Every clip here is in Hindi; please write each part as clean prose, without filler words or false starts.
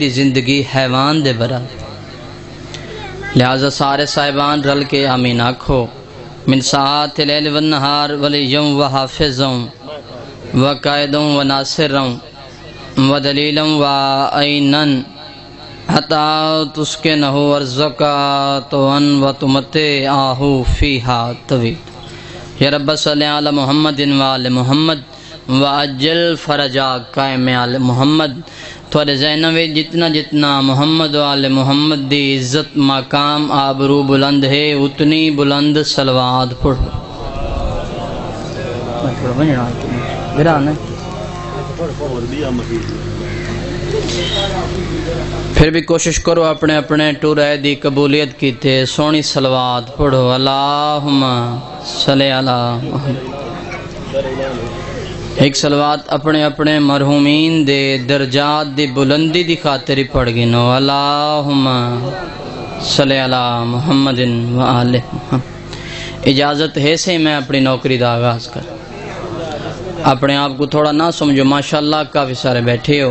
मेरी जिंदगी हैवान दे बराबर। लिहाजा सारे साहिबान रल के आमीन आखो। मिनसात लैल व नहार वलियम व हाफिज़ों व कायदों व नासिरों व दलीलों व आइनन हता तुस्किनहु अर्ज़का तवन व तुमतिअहु फ़ीहा तवीला। या रब्बा सल्लि अला मुहम्मदिन व आले मुहम्मद व अज्जल फरजा कायम आले मुहम्मद। थोड़े जहन में जितना जितना मुहम्मद वाले मुहम्मद दी इज्जत मकाम आबरू बुलंद है उतनी बुलंद सलवाद पढ़ो। फिर भी कोशिश करो अपने अपने टूराए दी कबूलियत की थे सोहनी सलवाद पढ़ो। अल्लाहुम्मा सल्लि अला। एक सलवात अपने अपने मरहूमीन दे दर्जात दी बुलंदी दी खातिर पढ़ गिनो। अल्लाहुम्मा सल्लि अला मुहम्मदिन व आले। इजाज़त है से मैं अपनी नौकरी का आगाज़ कर। अपने आप को थोड़ा ना समझो, माशाल्लाह काफ़ी सारे बैठे हो।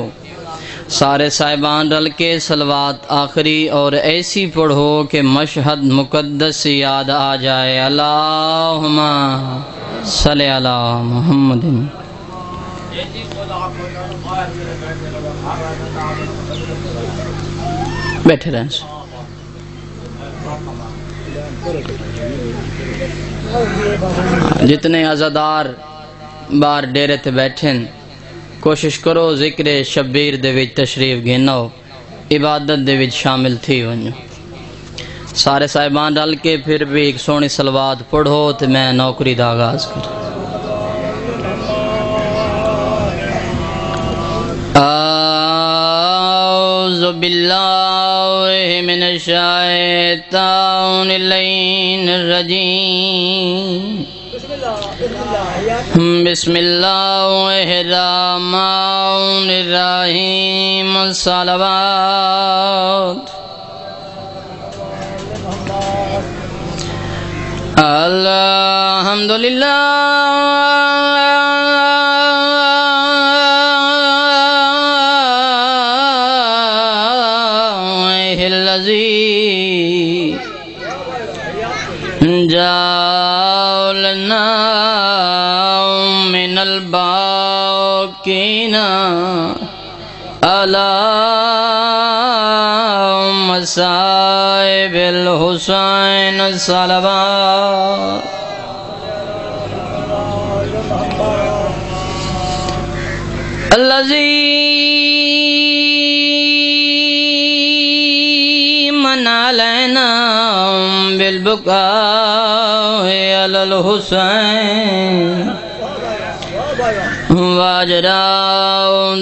सारे साहिबान रल के सलवात आखिरी और ऐसी पढ़ो कि मशहद मुकद्दस याद आ जाए। अल्लाहुम्मा सल्लि अला मुहम्मदिन। बैठे रहें। जितने आज़ादार बार डेरे ते बैठे कोशिश करो जिक्र शब्बीर दे विच तशरीफ गिनो, इबादत दे विच शामिल थी वनो। सारे साहिबान रल के फिर भी एक सोहनी सलवात पढ़ो तो मैं नौकरी का आगाज़ कर। अऊज़ु बिल्लाहि मिनश्शैतानिर रजीम। बिस्मिल्लाहिर रहमानिर रहीम। सलावत अल्हम्दुलिल्लाह। जालना मिनल बाकीना अला मसाइबिल हुसैन। सलावत लैना बिलबुका अल हुसैन वाजरा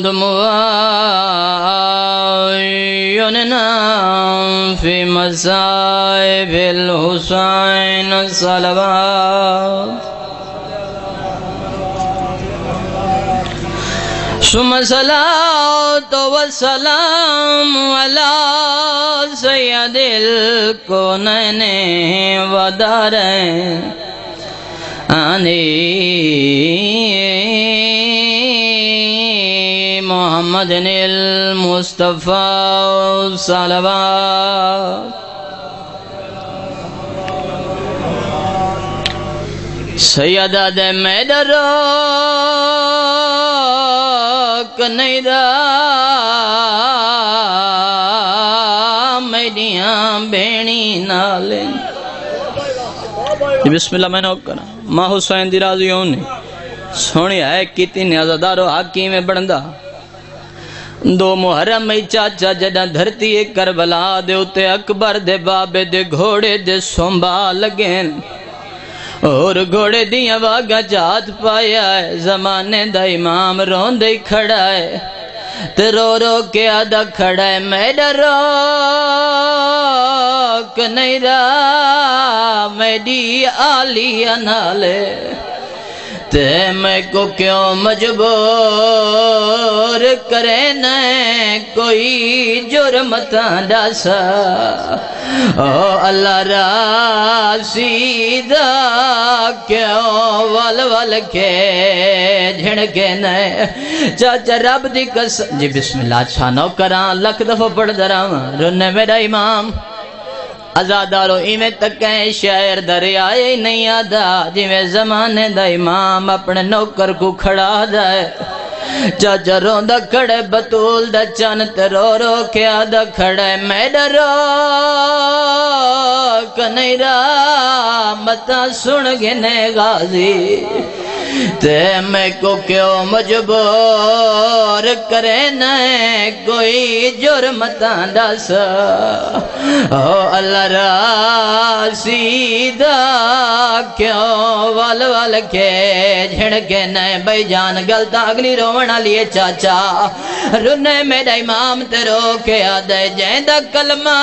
दुमुआना फी मसाइबिल हुसैन। सलावत सुम सलातो व सलाम अला सय्यदिल कौनैने व दारैनि मुहम्मदिनिल मुस्तफा। सलावत सैयदा दे मैं डरोक नहीं मेरिया भेणी नाले। बिस्मिल्लाह मैंने ओकना मां हुसैन दी राजी होनी सोनी है कितनी नियाज़दारो हाकी में बनदा। दो मुहर्रम में चाचा जदा धरती करबला दे उते अकबर दे बाबे दे घोड़े दे सोंबा लगे और घोड़े दिया वागा जात पाया है। जमाने दा इमाम रोंदे खड़ा है ते रो रो के आदा खड़ा है। मैं डरोक नहीं रा मेरी आलिया नाले मैं को क्यों मजबूर करे न कोई जुर्म तांडा सा। ओ अल्लाह रासीदा क्यों वल वल के झिड़के न चाचा रब दी कसम जी बिस्मिल्लाह छानो करा लख दफा पढ़ दरा रुने मेरा इमाम आजादारो इवें तक शायर दरियाए नहीं आदा जिमें जमाने दा इमाम अपने नौकर को खड़ा जाए चाचा रोंदा खड़े बतूल दा चन ते रो रो के आदा खड़े मैं डरो कन्हैया मता सुन गिने गाजी ते मैं को क्यों मजबूर करे न कोई जुर्म तांडा सा। ओ अल्लाह रासीदा क्यों वल वल के झिड़के न भाई जान गलता अगली रोवन वाली है चाचा रुने मेरा इमाम ते रो के आदे जैंदा कलमा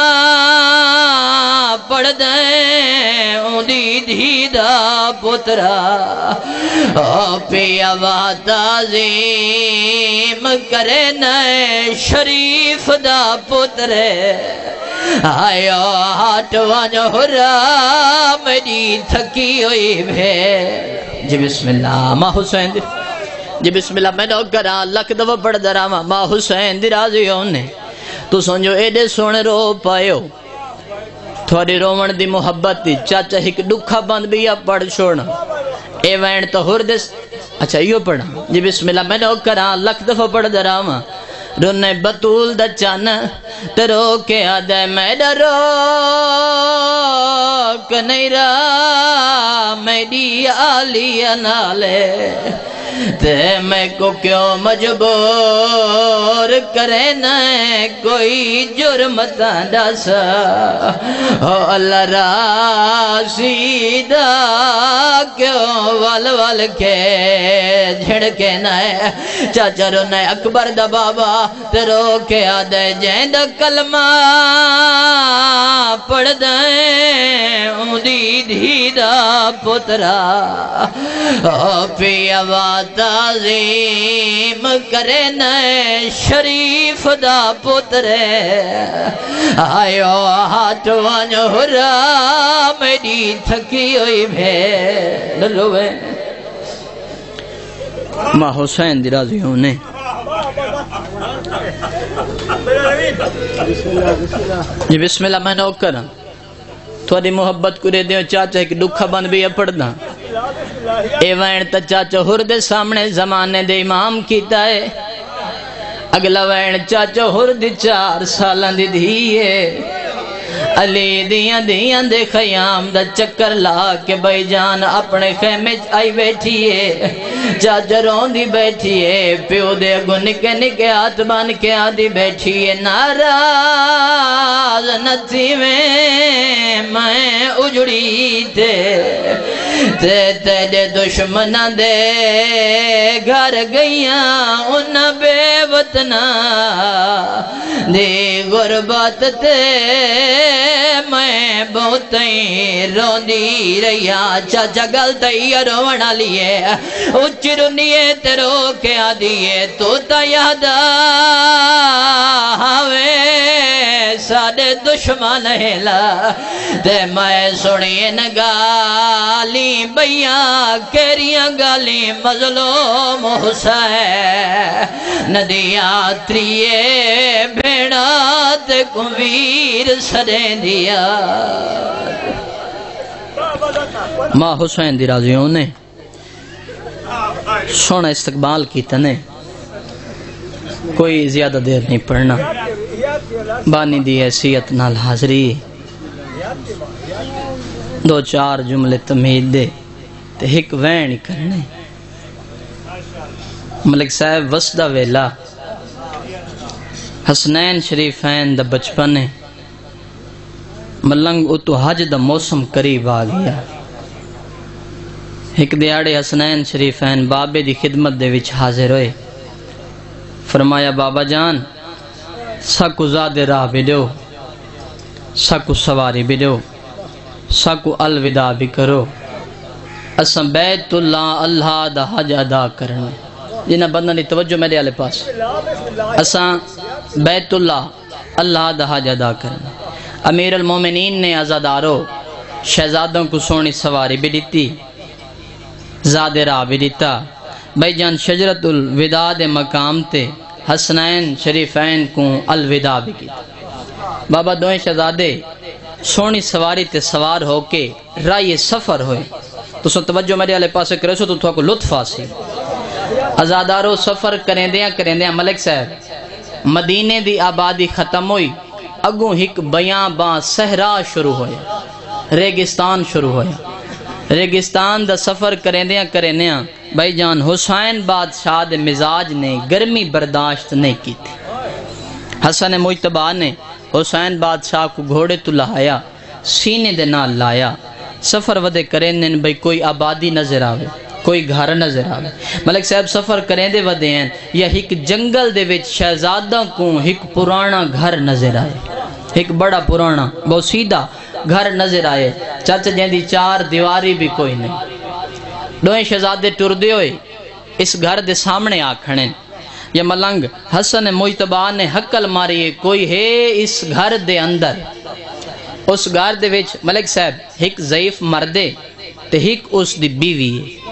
पढ़ दे ओंदी धी दा पुत्रा पिया ताज़ीम करे न शरीफ दा पुत्र आयो हाट वाजो हुरा मेरी थकी हुई भे जी बिस्मिल्लाह माँ हुसैन जी बिस्मिल्लाह मैं करा लख दफा पढ़ दरा माँ हुसैन दी राजी होने तू समझो एडे सोने रो पायो थोड़ी रोवण दी मुहब्बत थी चाचा एक दुखा बंद भी आप पढ़ छोड़ना ए वैन तो हुर दिस अच्छा यो पढ़ा जी बिस्मिल्लाह मैं करा लख दफा पढ़ दरा रुने बतूल द चन ते रो के आद मैं डरो कन्हैया मेरी आलिया नाले ते मैं को क्यों मजबूर करे न कोई जुर्म तांडा सा। ओ अल्लाह रासीदा क्यों वल वल के झिड़के न चाचा रो न अकबर दा बाबा ते रो के आद जैंदा कलमा पढ़ दे उंदी धी दा पुत्रा ओ पिया ताज़ीम करे न शरीफ दा पुत्र आयो हाथ वाजो हुरा मेरी थकी हुई भे ललो वे माँ हुसैन दी राजी होने जी बिस्मिल्लाह मैं नौ करा थोड़ी मुहब्बत करे दे चाचा एक दुखा बन भी पढ़दा ए वैन त चाचा हुर दे सामने जमाने दे इमाम कीता है अगला वैन चाचा हुर दी 4 साल दी धी है अली दियां दियां दे खयाम दा चक्कर ला के भाई जान अपने खेमे च आई बैठी है चाचा रोंदी बैठी है प्यो दे अगों निके निके हाथ बन के आदी बैठी है नाराज नथी मैं उजड़ी तेरे दुश्मन दे घर गईया उन बेवतना दे गुरबत ते मैं बहुत रोंदी रहिया चाचा गलत रोवण वाली है उच्च रुनिए ते रो के आदि तू तो याद आवे साडे दुश्मन हेला ते मैं सुनिए न गाली भैया केरिया गाली मजलूम हुसैन नदिया त्रिये भेड़ा ते कुवीर सरे दिया माँ हुसैन दी राजियों ने सोना इस्तकबाल की तने कोई ज्यादा देर नहीं पढ़ना बानी दी हैसियत नाल हाजरी 2-4 जुमले तमीज दे ते एक वैन करने मलिक साहब वसदा वेला हसनैन शरीफैन दा बचपन है मलंग उतो हज दा मौसम करीब आ गया एक दिहाड़े हसनैन शरीफैन बाबे दी खिदमत दे विच हाजिर होए फरमाया बाबा जान साकू ज़ादे राह भी दो साकू सवारी भी दो साकू अलविदा भी करो असा बैतुल्ला अल्लाह दा हज अदा करना जिन्हें बंदा की तवज्जो मेरे आले पास असा बैतुल्ला अल्लाह दा हज अदा करना। अमीर अल मोमिनीन ने आज़ादारो शहजादों को सोहनी सवारी भी दी ज़ादे राह भी दिता। भाई जान शजरतुल विदा दे मकाम ते हसनैन शरीफैन को अलविदा भी की। बाबा दोए शहजादे सोहनी सवारी ते सवार होके राय सफ़र होए। तुसो तवज्जो मेरे आले पासे करे सो तो थोड़ा को लुत्फ आसी। आज़ादारो सफ़र करेंदियाँ मलिक साहब मदीने दी आबादी ख़त्म हुई। अगों एक बयां बा सहरा शुरू होया, रेगिस्तान शुरू होया। रेगिस्तान दा सफ़र करेंदियाँ करेंदियाँ भाई जान हुसैन बादशाह दे मिजाज ने गर्मी बर्दाश्त नहीं की थी। हसन मुजतबा ने हुसैन बादशाह को घोड़े तो लहाया, सीने दे नाल लाया। सफ़र वधे करेंदे भाई कोई आबादी नज़र आवे, कोई घर नज़र आवे। मलिक साहब सफ़र करेंदे वधे हैं या एक जंगल दे विच शहजादा को एक पुराना घर नज़र आए, एक बड़ा पुराना बहुत सीधा घर नज़र आए। चच जैंदी चार दीवारी भी कोई नहीं। दोए शहजादे टुरदे होए इस घर दे सामने आ खड़े। ये मलंग हसन मुजतबा ने हक्कल मारिए कोई है इस घर दे अंदर। उस घर दे विच मलिक साहब एक ज़ईफ मर्दे ते एक उस दी बीवी है।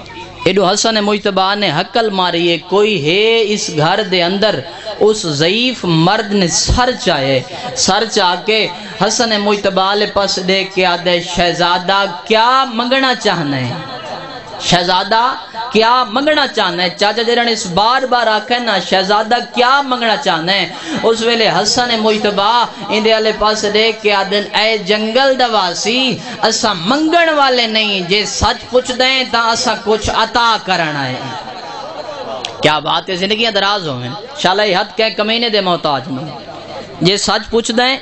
एडो हसन मुजतबा ने हक्कल मारिए कोई है इस घर दे अंदर। उस ज़ईफ मर्द ने सर चाहे, सर चाह के हसन मुजतबा ले पास देख के आदे शहजादा क्या मंगना चाहना है, शहजादा क्या मंगना चाहना है। चाचा जरा ने इस बार बार आखे ना शहजादा क्या मंगना चाहना है। उस वेले हसन मुजतबा इंदे आले पास देख के आदन ए जंगल दवासी असा मंगण वाले नहीं, जे सच पूछ दें ता असा कुछ अता करना है। क्या बात है, जिंदगी दराज होवे शाला हद के कमीने दे मोहताज न। जे सच पूछ दें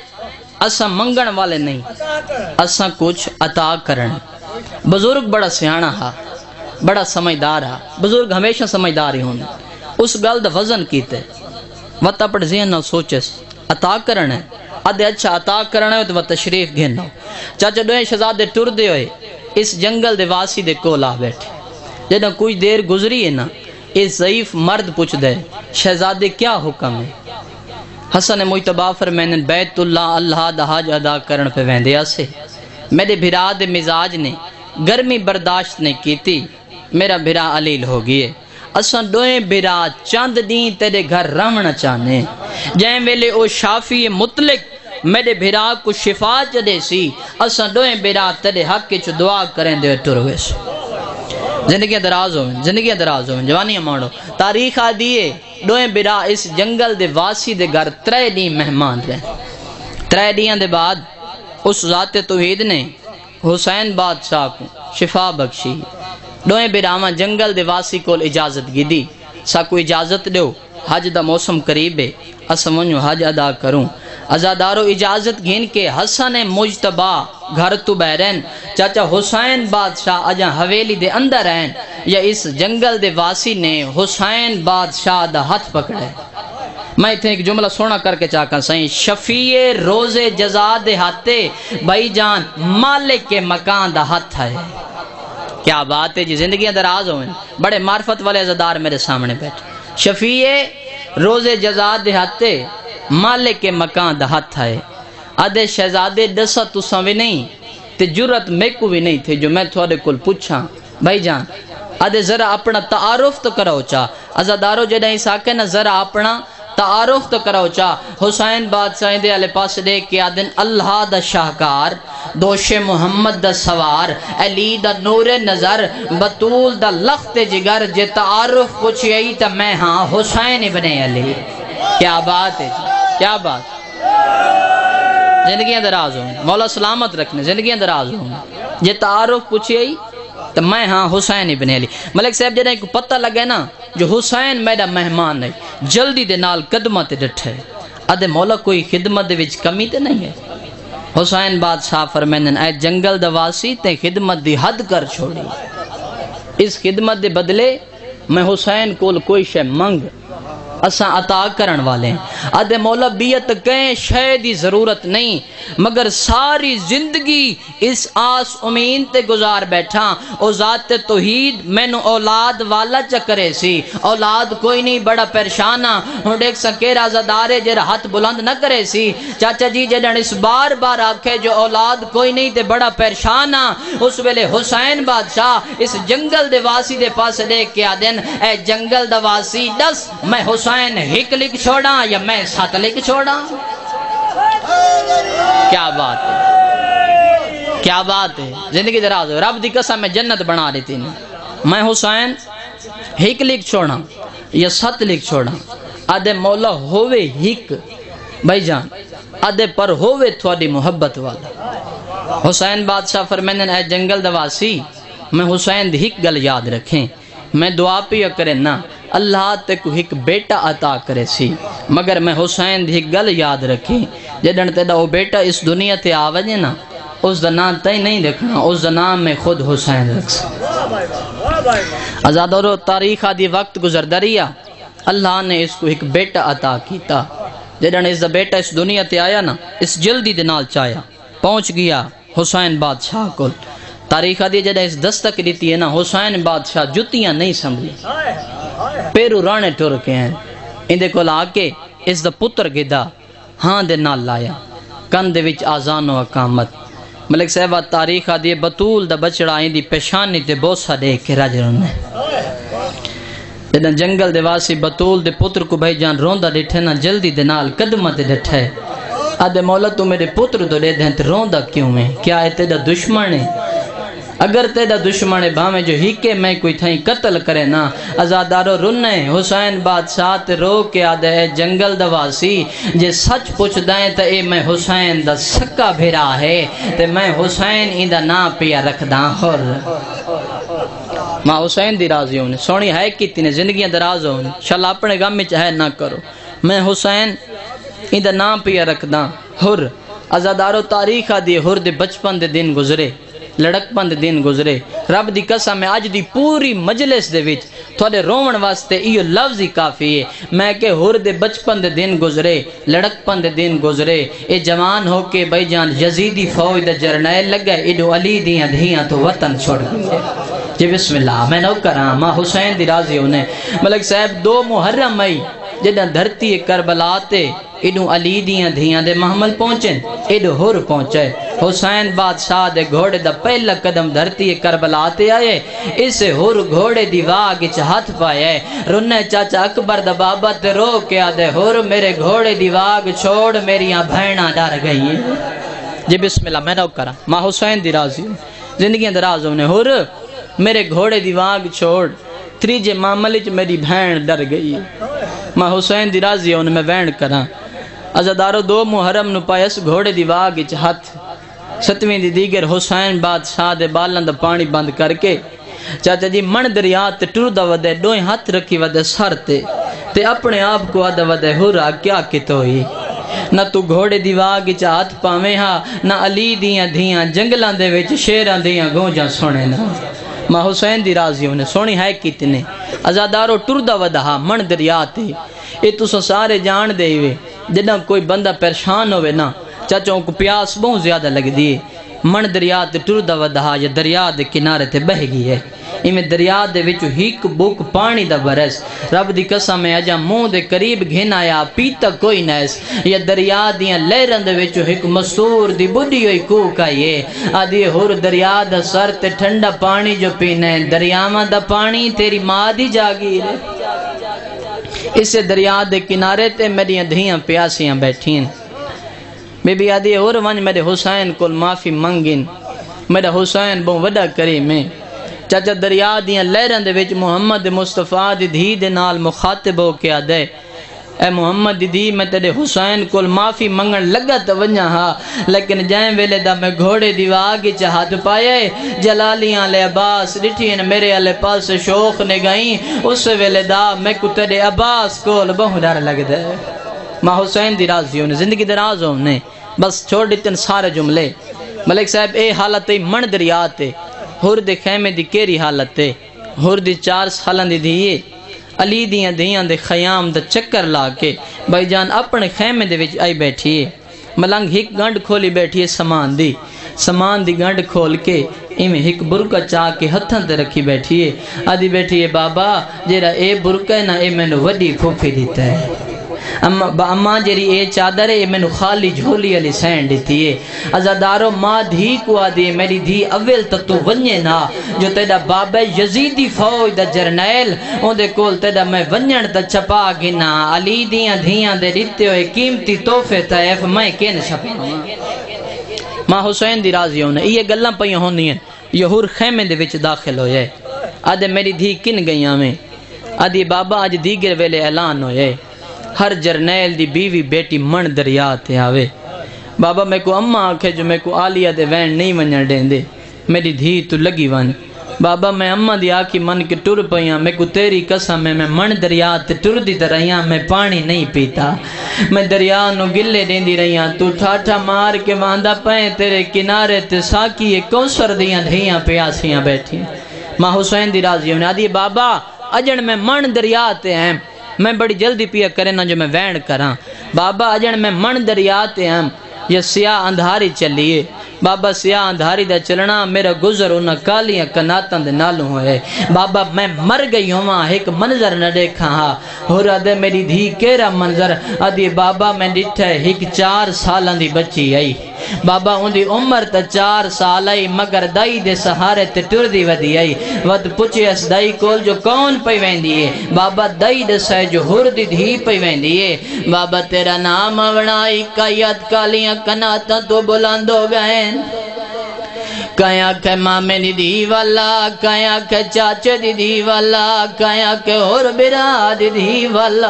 असा मंगण वाले नहीं, असा कुछ अता करना। बुजुर्ग बड़ा सियाना हा, बड़ा समझदार हा। बुजुर्ग हमेशा समझदार ही होने उस गल दा वजन कीते वत अपने जहन ना सोचस अता करना है। अदे अच्छा अता करना है तो वत तशरीफ घेना। चाचा दोए शहजादे टुरदे होए इस जंगल दे वासी दे कोल आ बैठे। जब कुछ देर गुजरी है ना इस ज़ईफ मर्द पूछ दे शहजादे क्या हुक्म है। हसन मुजतबा फरमैन बैतुल्ला अल्लाह दा हज अदा करन पे वेंदिया से मेरे भिरा दे मिजाज ने गर्मी बर्दाश्त नहीं की थी, मेरा भिरा अलील हो गए। असा दोए भिरा चंद दी तेरे घर रहना चाहने। जै वेले ओ शाफी मुतलक मेरे भिरा को शिफा चदे सी। असा दोए भिरा तेरे हक च दुआ करेंदे तुरवे। जिंदगी दराज हो, जिंदगी दराज हो, जवानियां माणो। तारीख आ दिए दोए भिरा इस जंगल दे वासी दे घर त्रै दी मेहमान रहे। त्रै दियां दे बाद उस जाते तौहीद ने हुसैन बादशाह को शिफा बख्शी। दोए बिरावा जंगल दे वासी को इजाज़त गिदी साकू इजाज़त दो, हज दा मौसम करीब है, अस वनो हज अदा करूँ। आज़ादारो इजाज़त घिन के हसन मुजतबा घर तो बहरैन। चाचा हुसैन बादशाह अजा हवेली दे अंदर हैं या इस जंगल दे वासी ने हुसैन बादशाह दा हाथ पकड़े। मैं इतने एक जुमला सोना करके चाहका सही शफीए रोज़े जजा दे हाथे भाई जान मालिक के मकान दा हाथ है। क्या बात है जी, जिंदगी दराज होवे। बड़े मार्फत वाले अज़ादार मेरे सामने बैठे। शफीए रोज़े जजा दे हाथे मालिक के मकान दा हाथ है। अदे शहजादे दसा तुसा भी नहीं ते जुरत मेकू भी नहीं थे जो मैं थोड़े कोल पूछा। भाई जान अदे जरा अपना तारुफ तो कराओ चा। अज़ादारो जदा इस आके ना जरा अपना तारुफ तो कराओ चा। हुसैन बादशाह दे आले पास दे के आदन अल्लाह दा शाहकार, दोशे मोहम्मद दा सवार, अली दा नूरे नज़र, बतूल दा लख्त जिगर। जे तारुफ कुछ यही तो मैं हाँ हुसैन इब्ने अली। क्या बात है, क्या बात। जिंदगी दराज हो, मौला सलामत रखने, जिंदगी दराज हो। जे तारुफ कुछ यही तो मैं हाँ हुसैन इब्ने अली। मलिक साहब जरा एक पता लगे ना जो हुसैन मेरा मेहमान है जल्दी दे नाल कदमां ते डटे। अदे मौला कोई खिदमत दे विच कमी तो नहीं है। हुसैन बादशाह फरमैन ऐ जंगल दवासी ते खिदमत दी हद कर छोड़ी। इस खिदमत दे बदले मैं हुसैन कोल कोई शे मंग असा अता करन वाले अदे मौलबियत कहें शय दी जरूरत नहीं, मगर सारी जिंदगी इस आस उम्मीद ते गुजार बैठा ओ जात तौहीद मैनू औलाद वाला चक्करे सी, औलाद कोई नहीं, बड़ा परेशान हूँ। देख सके राजादारे जरा हाथ बुलंद न करे सी, चाचा जी जन इस बार बार आखे जो औलाद कोई नहीं ते बड़ा परेशान हाँ। उस वेले हुसैन बादशाह इस जंगल दे वासी दे पास देख के आदन, ए जंगल दा वासी दस मैं हुसैन हिक लिख छोड़ा या मैं सत लिख छोड़ा। क्या बात है, क्या बात है। जिंदगी दराज हो, रब दी कसम मैं जन्नत बना देती ने, मैं हुसैन हिक लिख छोड़ा या सत लिख छोड़ा। आदे मौला होवे हिक भाई जान, आदे पर होवे थोड़ी मोहब्बत वाला। हुसैन बादशाह फरमाने ए जंगल दवासी मैं हुसैन दी हिक गल याद रखें, मैं दुआ पिया करे ना अल्लाह ते को एक बेटा अता करे सी, मगर मैं हुसैन दी गल याद रखी जदन तेरा वो बेटा इस दुनिया ते आवे ना उस दा नाम तई नहीं रखना, उस दा नाम में खुद हुसैन रख। आजादोरो तारीख आदि वक्त गुजरदा रिया, अल्लाह ने इसको एक बेटा अता किया। जदन इस दा बेटा इस दुनिया ते आया ना इस जल्दी दे नाल चाया पहुंच गया हुसैन बादशाह को। तारीख आदि जद इस दस्तक दी है ना हुसैन बादशाह जुतियां नहीं संभली, पेरू राणे टुर के हैं। इंदे कोल आके इस दा पुत्र गिदा हां दे नाल लाया, कन दे विच आजानो अकामत। मलिक साहबा तारीख आदि बतूल दा बचड़ा इंदी पेशानी ते बोसा दे के राज रोने। जद जंगल दे वासी बतूल दे पुत्र को भाई जान रोंदा डिठे ना जल्दी दे नाल कदम ते डठे, आदे मौला तू मेरे पुत्र तो दे दे ते रोंदा क्यों है, क्या ए तेरा दुश्मन है? अगर तेरा दुश्मन है भावे जो हिके में कोई थाई कत्ल करे ना। आजादारो रुने हुसैन बादशाह ते रो के आदे जंगल दवासी जे सच पुछदा है तो ए मैं हुसैन दा सक्का भेरा है ते मैं हुसैन इंदा ना पिया रखदा। होर मां हुसैन दी राजी होने सोनी है कितनी ने जिंदगियां दराज हो इंशाल्लाह अपने गम विच है ना करो, मैं हुसैन इंदा ना पिया रखदा। हुर आजादारो तारीख आदि हुर दे बचपन दे दिन गुजरे, लड़कपन दे दिन गुजरे। रब दी कसम है अज दी पूरी मजलिस दे विच थोड़े रोवण वास्ते इहो लफ्ज़ ही काफ़ी है। मैं के हुर दे बचपन दे दिन गुजरे, लड़कपन दे दिन गुजरे, ए जवान हो के भाई जान यजीदी फौज दे जरनैल लगे, इडो अली दियां धियां तो वतन छोड़ गए जी। बिस्मिल्लाह मैं नौकरां मां हुसैन दी राजी होने। मलिक साहब 2 मुहर्रम आई जिदा धरती करबला ते इडू अली दियां धियां दे महमल पहुंचे, इडू हुर पहुंचे। हुसैन बादशाह दे घोड़े दा पहला कदम धरती करबला ते आए, इस हुर घोड़े दी वाग च हाथ पाए। रुन्ने चाचा अकबर दा बाबा ते रो के आदे हुर मेरे घोड़े दी वाग छोड़ मेरियां भैणां डर गई जी। बिस्मिल्लाह मैं नौ करा मां हुसैन दी राजी जिंदगी दराज होने। हुर मेरे घोड़े दी वाग छोड़ त्रीजे मामले च मेरी भैण डर गई, मां हुसैन दी राजी होने मैं वैण करा। अजादारो 2 मुहर्रम नु पायस घोड़े दी वाग च हाथ। 7वीं दी दीगर हुसैन बादशाह दे बालां दा पानी बंद करके चाचा जी मन दरिया ते टुरदा वदे, दोए हाथ रखी वदे सर ते अपने आप को आदा वदे हुरा क्या कितोई, ना तू घोड़े दी वाग च हाथ पावे हा, ना अली दियां धियां जंगलां दे विच शेरां दियां गूंजां सुने ना। मां हुसैन दी राजी होने सोनी है कितने। आजादारो टुरदा वदा हा मन दरिया ते, ये तुसा सारे जान दे वे जदा कोई बंदा परेशान होवे ना चाचों को प्यास बहुत ज्यादा लगदी है। मन दरिया ते टुरदा वदा हा या दरिया दे किनारे ते बह गई है, इवें दरिया दे विच हिक बुक पानी दा बरस। रब दी कसम है अजा मुँह दे करीब घिन आया पीता कोई नैस, या दरिया दियां लहरां दे विच हिक मसूर दी बुढ़ी होई कूक आई है आदि हुर दरिया दा सर ते ठंडा पानी जो पीने, दरियावां दा पानी तेरी मां दी जागीर, इस दरिया दे किनारे ते मेरियां धियां प्यासियां बैठीं। बीबी आदि हुर वन मेरे हुसैन को माफ़ी मंगिन, मेरा हुसैन बहुत वड्डा करीम है। चाचा दरिया दियां लहरां दे विच मुहम्मद मुस्तफा दी धी दे नाल मुखातिब हो के आदे, ए मुहम्मद दी मैं तेरे हुसैन को माफ़ी मंगण लगा तो वंजा हा, लेकिन जै वेले दा मैं घोड़े दी वाग च हाथ पाए जलालियां ले अब्बास डिठी मेरे आले पास शौक ने गई, उस वेले दा मैं को तेरे अब्बास कोल बहुत डर लगदा। मां हुसैन दी राजी होने जिंदगी दराज होने। बस छोड़ दित्ते सारे जुमले। मलिक साहब ए हालत ही मन दरिया ते हुर दे खेमे दी केरी हालत है। हुर दी 4 सालां दी धीए अली दियां धियां दे खयाम दा चक्कर ला के भाई जान अपने खेमे दे विच आई बैठी है। मलंग हिक गंढ खोली बैठी है समान दी, समान दी गंढ खोल के इमें एक बुरका चा के हथन ते रखी बैठी है। आदि बैठी है बाबा जेरा ए बुरका है ना ए मैनू वड्डी फूफी दिता है, अम्मा जेरी ए चादर है मैनू खाली झोली वाली सहन दी है। आजादारो माँ धी को आदि मेरी धी अव्वल तो तू वने ना, जो तेरा बाबा यजीदी फौज दा जरनैल ओंदे कोल तेरा मैं वनण ता छपा गिना। अली दियां धियां दे दिते होए कीमती तोहफे तैफ मैं केन छपा। माँ हुसैन दी राजी होना ये गल्लां पईयां होंदियां। यहूर खेमे दे विच दाखिल होए, आदे मेरी धी किन गईयां में। आदि बाबा अज दीगर वेले ऐलान होए हर जरनैल दी बीवी बेटी मन दरिया ते आवे। बाबा मेरे को अम्मा आखे जो मेरे को आलिया दे वैन नहीं वंजण देंदे, मेरी धी तू लगी वन। बाबा मैं अम्मा दी आखी मन के टुर पईयां, मेरे को तेरी कसम है मैं मन दरिया ते टुरदी त रहियां, मैं पानी नहीं पीता, मैं दरिया नु गिल्ले देंदी रहियां। तू ठाठा मार के वांदा पए तेरे किनारे ते साकी ए कौसर दियां धियां प्यासियां बैठी। मां हुसैन दी राजी ने आदी बाबा अजन मैं मन दरिया ते हैं, मैं बड़ी जल्दी पिया करे ना जो मैं वैण करां। बाबा अजन मैं मन दरिया ते हैं, ये सिया अंधारी चलिए बाबा, सिया अंधारी दा चलना मेरा गुजर उन्हें कालियाँ कनातन दे नालों है। बाबा मैं मर गई होवा एक मंजर न देखा हो रहा मेरी धी केरा मंजर। अदे बाबा मैं डिठा एक 4 साल दी बच्ची आई, बाबा उन्दी उम्र तो 4 साल आई, मगर दाई दे सहारे ते टुरदी वदी आई। वत पुछेस दाई कोल जो कौन पई वेंदी है, बाबा दाई दसे जो हुर दी धी पई वेंदी है। बाबा तेरा नाम वणाई कायत कालियाँ कनाता तो बुलंद हो गए। कया के मामे दीदी वाला, कया के चाचे दीदी वाला, कया के और बिरा दीदी वाला।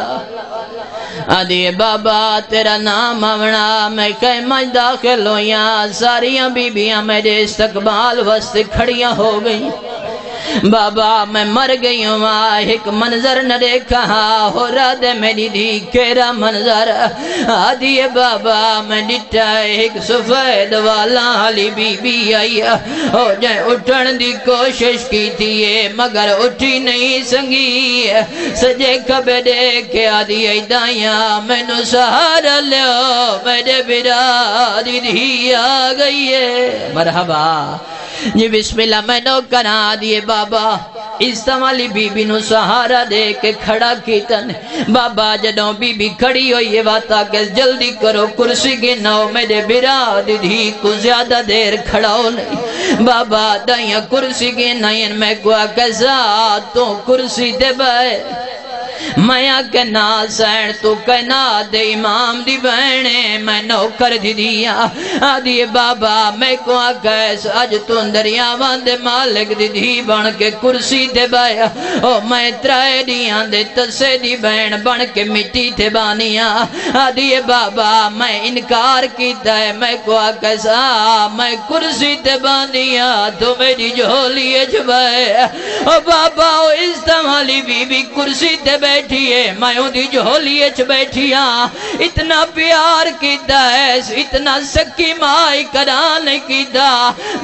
आदि बाबा तेरा नाम आवना मैं कैमा दाखिल होया, सारियां बीबियां मेरे इस्तकबाल वास्ते खड़ियां हो गई। बाबा मैं मर गई हूँ एक मंजर न देखा हो रहा दे मेरी धी केरा मंजर। आदि बाबा मैं डिटा एक सफेद वाला हाली बीबी आई, उठन दी कोशिश की थी मगर उठी नहीं संगी। सजे खबे दे के आदि दाइया मैनू सहारा लो मेरे बिरा धी आ गई है। मरहबा जी बिस्मिल्लाह मैनो करा दिए बाबा, इस वाली बीबी नु सहारा दे के खड़ा कीतन। बाबा जदों बीबी खड़ी होई ये वाता के जल्दी करो कुर्सी गिनाओ, मेरे बिरा दीदी को ज्यादा देर खड़ाओ नहीं। बाबा दाइया कुर्सी गिनाइन, मैं कुआ कैसा तू कुर्सी दे बे, मैं कहना सैन तू कहना दे इमाम दी बहने मैं नौकर दीदिया। आदि बाबा मैं को आस अज तू दरियावां दे मालिक दीदी बन के कुर्सी ते बाया, ओ मैं 3 दियां दे तसे दी बहन बन के मिट्टी ते बानिया। आदि बाबा मैं इनकार कीता है, मैं को आस मैं कुर्सी ते बानिया तू मेरी झोली च बाया। ओ बाबा ओ इस तमाली बीबी कुर्सी ते बैठी है, मैं उदी झोली च बैठिया। इतना प्यार किदा है, इतना सकी माई करान किदा।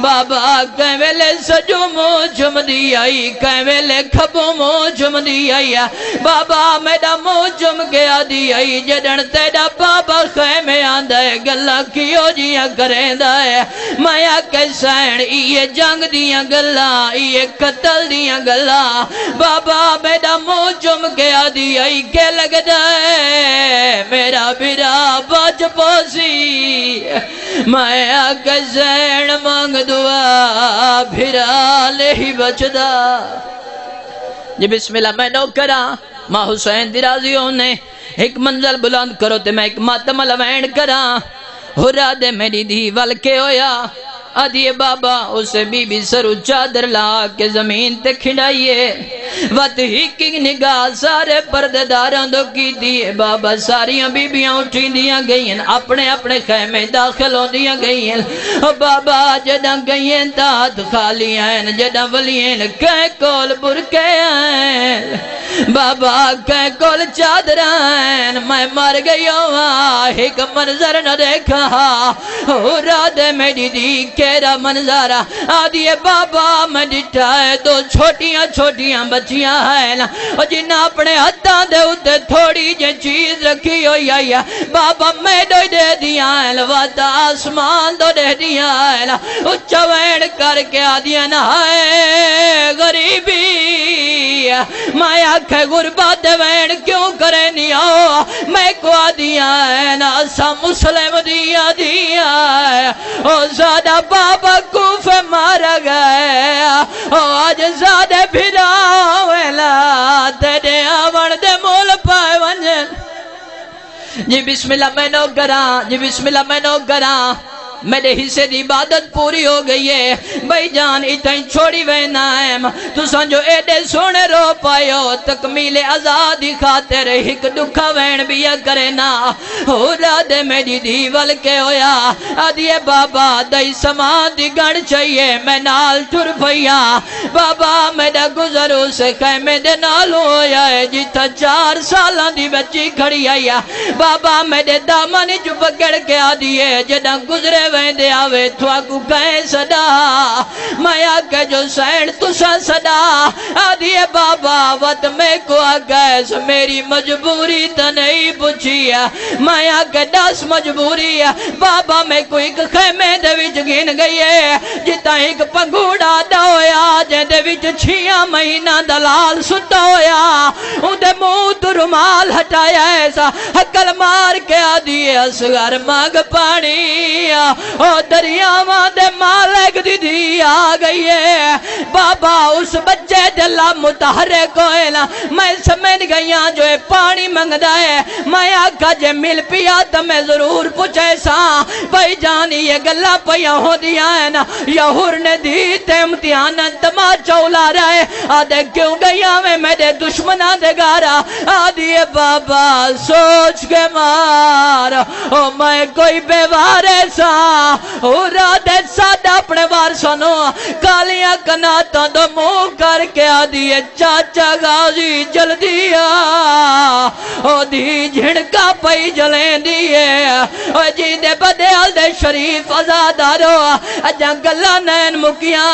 बाबा कै वेले सजो मुँह चुमदी आई, कै वेले खबो मुँह चुमदी आई। बाबा मेरा मुँह चुम के आदि आई, जदन तेरा बाबा खैमे आंदा है गल्ला कियो जिया करेंदा है। माया के सैन ये जंग दिया गल्ला, ये कतल दिया गल्ला। बाबा मेरा मुँह चुम के आदि आई के लगदा है मेरा बिरा बच पोसी। माया कसैन मंग दुआ बिरा नहीं बचदा। जी बिस्मिल्लाह मैं नौकरा। माँ हुसैन दी राजी होने एक मंजल बुलंद करो ते मैं एक मातम लवैण करा। हुरा दे मेरी धी वल के होया। आदि बाबा उसे बीबी सरू चादर ला के जमीन ते खिंडाइए। वत हिकिंग निगाह सारे पर्देदारों दो की दिए। बाबा सारियां बीबियां उठी दिया गईं, अपने अपने खेमे दाखिल हो दिया गईं। बाबा जदा गईं ता हथ खाली हैं, जदा वलीं कै कोल बुरके हैं, बाबा कै कोल चादर हैं। मैं मर गई होवां एक मंजर न देखा हो राधे मेरी दी केरा मंजर। आदि बाबा मैं डिठा है दो छोटियां छोटियां बचिया है ना जिन्हें अपने हाथों के उत्ते थोड़ी जी चीज रखी हुई आई है बाबा मैं तो दे दिया है वादा आसमान तो दे दिया है ना उच्चा वैन करके आ दिया ना है गरीबी मैं आखे गुरबत वैन क्यों करे नहीं आओ मैं को दिया है ना सा मुस्लिम दिया दिया ओ ज़्यादा बाबा कूफ मारा गया ओ आज ज़्यादा भिड़ा वेला तेरे आवन दे मोल पाए वंजे जी बिस्मिल्लाह मैं नो करा जी बिस्मिल्लाह मैं नो करा मेरे हिस्से की इबादत पूरी हो गई है भाई जान इतना ही छोड़ी वहना है तुसा जो एडे सोने रो पायो तकमीले आजादी खातिर एक दुखा वहन भी करे ना हो राधे मेरी दीवल के होया आदिए बाबा दई समाध गण चाहिए मैं नाल तुर भैया बाबा मेरा गुजर उस खेमे दे नाल होया है जिथा 4 साल की बच्ची खड़ी आई है बाबा मेरे दामन च पकड़ के आदिए जदा गुजरे वेंदे आवे थुआकू कहे सदा माया के जो सैन तुसा सदा आदिए बाबा वत में को गैस मेरी मजबूरी तो नहीं पूछी है माया के 10 मजबूरी है बाबा मैं कोई खेमे दे विच गिन गई है जिता एक पंगूड़ा दा होया जेदे विच 6 महीना दलाल सुता होया उंदे मुंह तो रुमाल हटाया ऐसा हकल मार के आदिए असगर मग पानी ओ दरियावा दे मालिक दीदी आ गई है बाबा उस बच्चे दिला मुताहरे कोयला मैं समझ गई जो पानी मंगदा है मैं आखा जे मिल पिया तो मैं जरूर पूछे सा भाई जानी ये गल्ला पया हो दिया है ना यहूर ने दी ते इम्तिहान तमा चौला रहे आदे क्यों गया मैं मेरे दुश्मना दे गारा आदिए बाबा सोच के मार ओ मैं कोई बेवारे सा अपने बार सुनो कालिया कनाता तो मुंह करके आ दिए चाचा गाजी जल दिया झिड़का पई जलें दिए जी दे बदल दे शरीफ आजादारो अजा गल्ला नैन मुकिया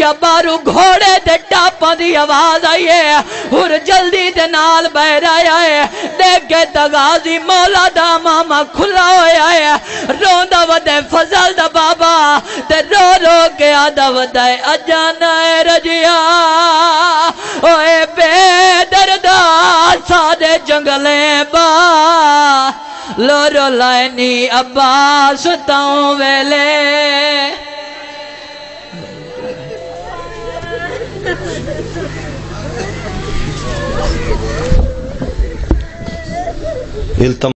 या बारू घोड़े दे टापा दी आवाज आई है हुर जल्दी दे नाल बहराया है देखे तो गाजी मौला दा मामा खुला होया है रोंदा वदे फजल दा बाबा ते रो रो के आदा वदाए अजाना है रजिया ओए बेदर्दा सादे जंगले बा लो रो लायनी अब्बास ताऊ वेले